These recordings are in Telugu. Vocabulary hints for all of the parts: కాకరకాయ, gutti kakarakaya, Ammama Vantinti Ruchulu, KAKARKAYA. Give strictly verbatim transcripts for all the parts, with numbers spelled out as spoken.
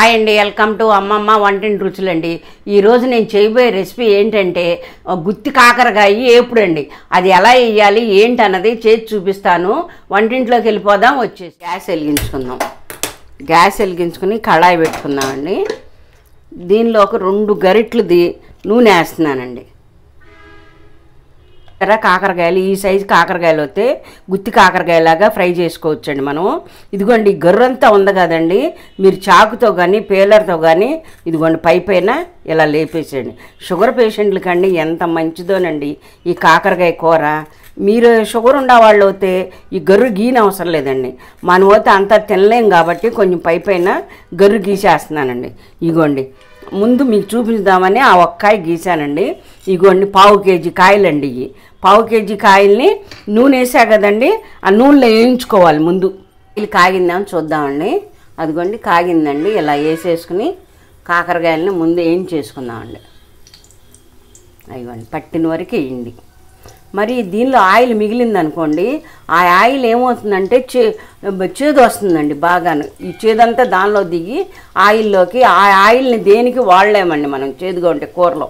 Hi and welcome to Ammama Vantinti Ruchulu andi. Ee roju nenu cheyaboye recipe entante gutti kakarakaya epudu andi. Adi ela cheyali enti anadi chesi chupistanu. Vantintloki velipodam vachesi. Gas eliginchukundam. Gas eliginchukoni kadai pettukundam andi. Deenilo oka rendu garitlu di noone estunanandi. రా కాకరకాయలు ఈ సైజ్ కాకరకాయలు అయితే గుత్తి కాకరకాయ లాగా ఫ్రై చేసుకోవొచ్చుండి మనం. ఇదిగోండి గర్రంతా ఉంది కదండి, మీరు చాకుతో గాని పేలర్ తో గాని ఇదిగోండి పైపైన ఇలా లేపేసేయండి. షుగర్ పేషెంట్లు కండి ఎంత మంచిదోనండి ఈ కాకరకాయ కూర. మీరు షుగర్ ఉన్న వాళ్ళు అయితే ఈ గర్రు గీన అవసరం లేదండి, మనమైతే అంత తినలేం కాబట్టి కొంచెం పైపైన గర్రు గీసేస్తున్నానండి. ఇదిగోండి ముందు మీకు చూపిద్దామని ఆ ఒక్కాయ గీసానండి. ఇగోండి పావు కేజీ కాయలండి. ఇవి పావు కేజీ కాయల్ని నూనె వేసా కదండి, ఆ నూనెలో వేయించుకోవాలి. ముందు ఇది కాగిందని చూద్దామండి. అదిగోండి కాగిందండి. ఇలా వేసేసుకుని కాకరకాయలని ముందు వేయించేసుకుందామండి. అదిగోండి పట్టిన వరకు వేయండి. మరి దీనిలో ఆయిల్ మిగిలింది అనుకోండి, ఆ ఆయిల్ ఏమవుతుందంటే చే చేదు వస్తుందండి బాగాను. ఈ చేదంతా దానిలో దిగి ఆయిల్లోకి, ఆ ఆయిల్ని దేనికి వాడలేమండి మనం, చేదుగా ఉంటే కూరలో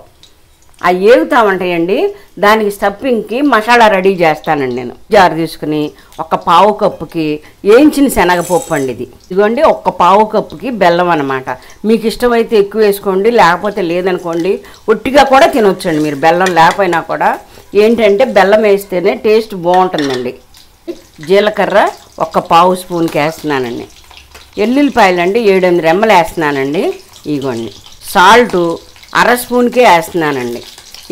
అవి ఏగుతామంటాయండి. దానికి స్టఫింగ్కి మసాలా రెడీ చేస్తానండి నేను. జారు తీసుకుని ఒక పావు కప్పుకి వేయించిన శనగపప్పు అండి ఇది. ఇదిగోండి ఒక పావు కప్పుకి బెల్లం అనమాట. మీకు ఇష్టమైతే ఎక్కువ వేసుకోండి, లేకపోతే లేదనుకోండి ఒట్టిగా కూడా తినొచ్చండి మీరు, బెల్లం లేకపోయినా కూడా. ఏంటంటే బెల్లం వేస్తేనే టేస్ట్ బాగుంటుందండి. జీలకర్ర ఒక పావు స్పూన్కి వేస్తున్నానండి. ఎల్లుల్లిపాయలండి ఏడెనిమిది రెమ్మలు వేస్తున్నానండి. ఇగోండి సాల్టు అర స్పూన్కే వేస్తున్నానండి.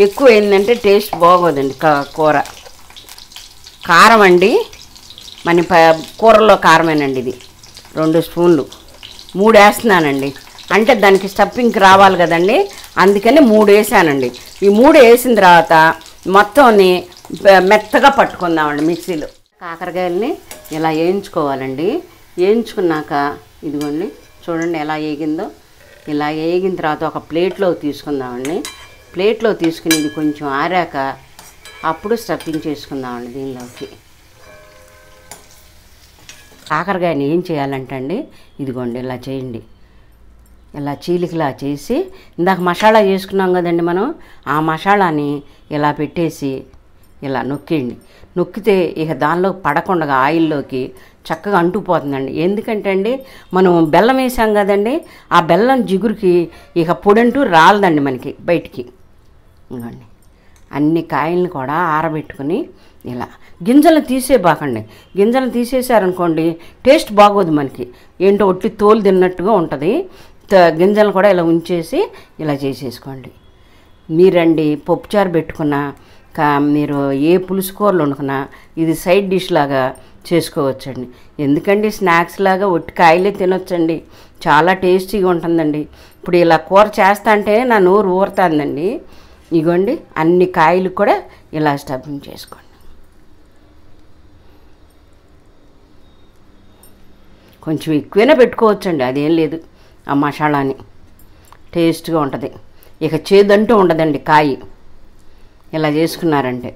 ఎక్కువ ఏంటంటే టేస్ట్ బాగోదండి కూర. కారం అండి, మన కూరలో కారమేనండి ఇది. రెండు స్పూన్లు మూడు వేస్తున్నానండి, అంటే దానికి స్టఫింగ్కి రావాలి కదండి, అందుకని మూడు వేసానండి. ఈ మూడు వేసిన తర్వాత మొత్తం మెత్తగా పట్టుకుందామండి మిక్సీలో. కాకరకాయలని ఇలా వేయించుకోవాలండి. వేయించుకున్నాక ఇదిగోండి చూడండి ఎలా వేగిందో. ఇలా వేగిన తర్వాత ఒక ప్లేట్లో తీసుకుందామండి. ప్లేట్లో తీసుకుని ఇది కొంచెం ఆరాక అప్పుడు స్టఫింగ్ చేసుకుందామండి దీనిలోకి. కాకరకాయని ఏం చేయాలంటండి ఇదిగోండి ఇలా చేయండి. ఇలా చీలికలా చేసి ఇందాక మసాలా చేసుకున్నాం కదండి మనం, ఆ మసాలాని ఇలా పెట్టేసి ఇలా నొక్కిండి. నొక్కితే ఇక దానిలో పడకుండా ఆయిల్లోకి చక్కగా అంటుకుపోతుందండి. ఎందుకంటే అండి మనం బెల్లం వేసాం కదండి, ఆ బెల్లం జిగురికి ఇక పొడంటూ రాలదండి మనకి బయటికి. ఇంకోండి అన్ని కాయలను కూడా ఆరబెట్టుకుని ఇలా గింజలు తీసేయబాకండి. గింజలు తీసేసారనుకోండి టేస్ట్ బాగోదు మనకి, ఏంటో ఒట్టి తోలు తిన్నట్టుగా ఉంటుంది. గింజలు కూడా ఇలా ఉంచేసి ఇలా చేసేసుకోండి. మీరండి పప్పుచారు పెట్టుకున్న కా మీరు ఏ పులుసు కూరలు వండుకున్నా ఇది సైడ్ డిష్ లాగా చేసుకోవచ్చండి. ఎందుకండి స్నాక్స్ లాగా ఒట్టి కాయలే తినొచ్చండి, చాలా టేస్టీగా ఉంటుందండి. ఇప్పుడు ఇలా కూర చేస్తా అంటే నా నోరు ఊరుతుందండి. ఇగోండి అన్ని కాయలు కూడా ఇలా స్టఫింగ్ చేసుకోండి. కొంచెం ఎక్కువైనా పెట్టుకోవచ్చండి, అదేం లేదు. ఆ మసాలాని టేస్ట్గా ఉంటుంది, ఇక చేదంటూ ఉండదండి కాయ. ఇలా చేసుకున్నారంటే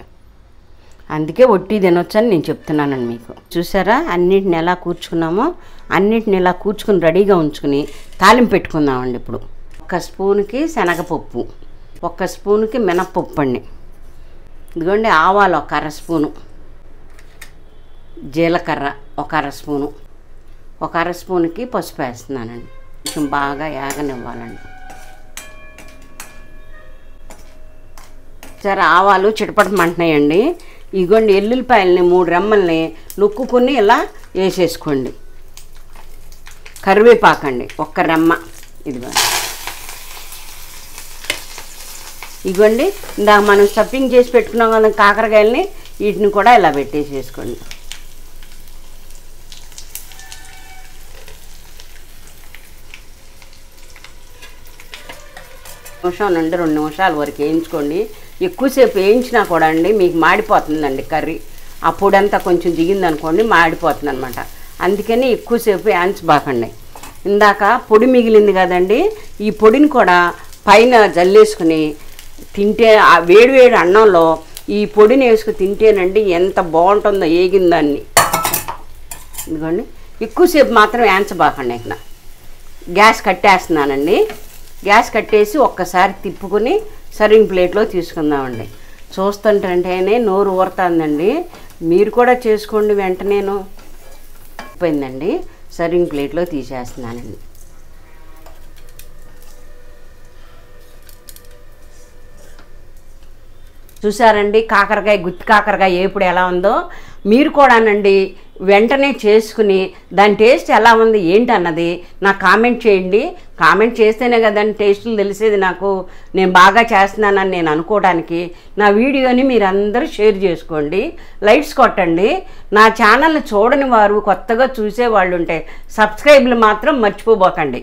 అందుకే ఒట్టి తినొచ్చని నేను చెప్తున్నానండి మీకు. చూసారా అన్నిటిని ఎలా కూర్చుకున్నామో, అన్నిటిని ఇలా కూర్చుకుని రెడీగా ఉంచుకుని తాలింపు పెట్టుకుందామండి. ఇప్పుడు ఒక స్పూన్కి శనగపప్పు, ఒక స్పూన్కి మినప్పప్పు అండి. ఇదిగోండి ఆవాలు ఒక అర స్పూను, జీలకర్ర ఒక అర స్పూను, ఒక అర స్పూన్కి పసుపు వేస్తున్నానండి. కొంచెం బాగా యాగనివ్వాలండి. సరే ఆవాలు చిటపటమంటున్నాయండి. ఇగోండి ఎల్లుల్లిపాయలని మూడు రెమ్మల్ని నొక్కుని ఇలా వేసేసుకోండి. కరివేపాకండి ఒక్క రెమ్మ. ఇదిగోండి ఇగోండి ఇందాక మనం స్టఫింగ్ చేసి పెట్టుకున్నాం కదా కాకరకాయలని, వీటిని కూడా ఇలా పెట్టేసేసుకోండి. నిమిషం నుండి రెండు నిమిషాల వరకు వేయించుకోండి. ఎక్కువసేపు వేయించినా కూడా అండి మీకు మాడిపోతుందండి కర్రీ. ఆ పొడంతా కొంచెం దిగిందనుకోండి మాడిపోతుంది అనమాట, అందుకని ఎక్కువసేపు వేయించబాకండి. ఇందాక పొడి మిగిలింది కదండి, ఈ పొడిని కూడా పైన జల్లేసుకుని తింటే ఆ వేడివేడి అన్నంలో ఈ పొడిని వేసుకుని తింటేనండి ఎంత బాగుంటుందో వేగిందాన్ని. ఇదిగోండి ఎక్కువసేపు మాత్రం వేయించబాకండి. ఇక గ్యాస్ కట్టేస్తున్నానండి. గ్యాస్ కట్టేసి ఒక్కసారి తిప్పుకొని సర్వింగ్ ప్లేట్లో తీసుకుందామండి. చూస్తుంటేనే నోరు ఊరుతుందండి. మీరు కూడా చేసుకోండి వెంటనేను. అయిపోయిందండి, సర్వింగ్ ప్లేట్లో తీసేస్తున్నానండి. చూసారండి కాకరకాయ, గుత్తి కాకరకాయ ఎప్పుడు ఎలా ఉందో. మీరు కూడానండి వెంటనే చేసుకుని దాని టేస్ట్ ఎలా ఉంది ఏంటి అన్నది నాకు కామెంట్ చేయండి. కామెంట్ చేస్తేనే కదా దాని టేస్టులు తెలిసేది నాకు. నేను బాగా చేస్తున్నానని నేను అనుకోవడానికి నా వీడియోని మీరందరూ షేర్ చేసుకోండి, లైక్స్ కొట్టండి. నా ఛానల్ని చూడని వారు, కొత్తగా చూసేవాళ్ళు ఉంటే సబ్స్క్రైబ్లు మాత్రం మర్చిపోబోకండి.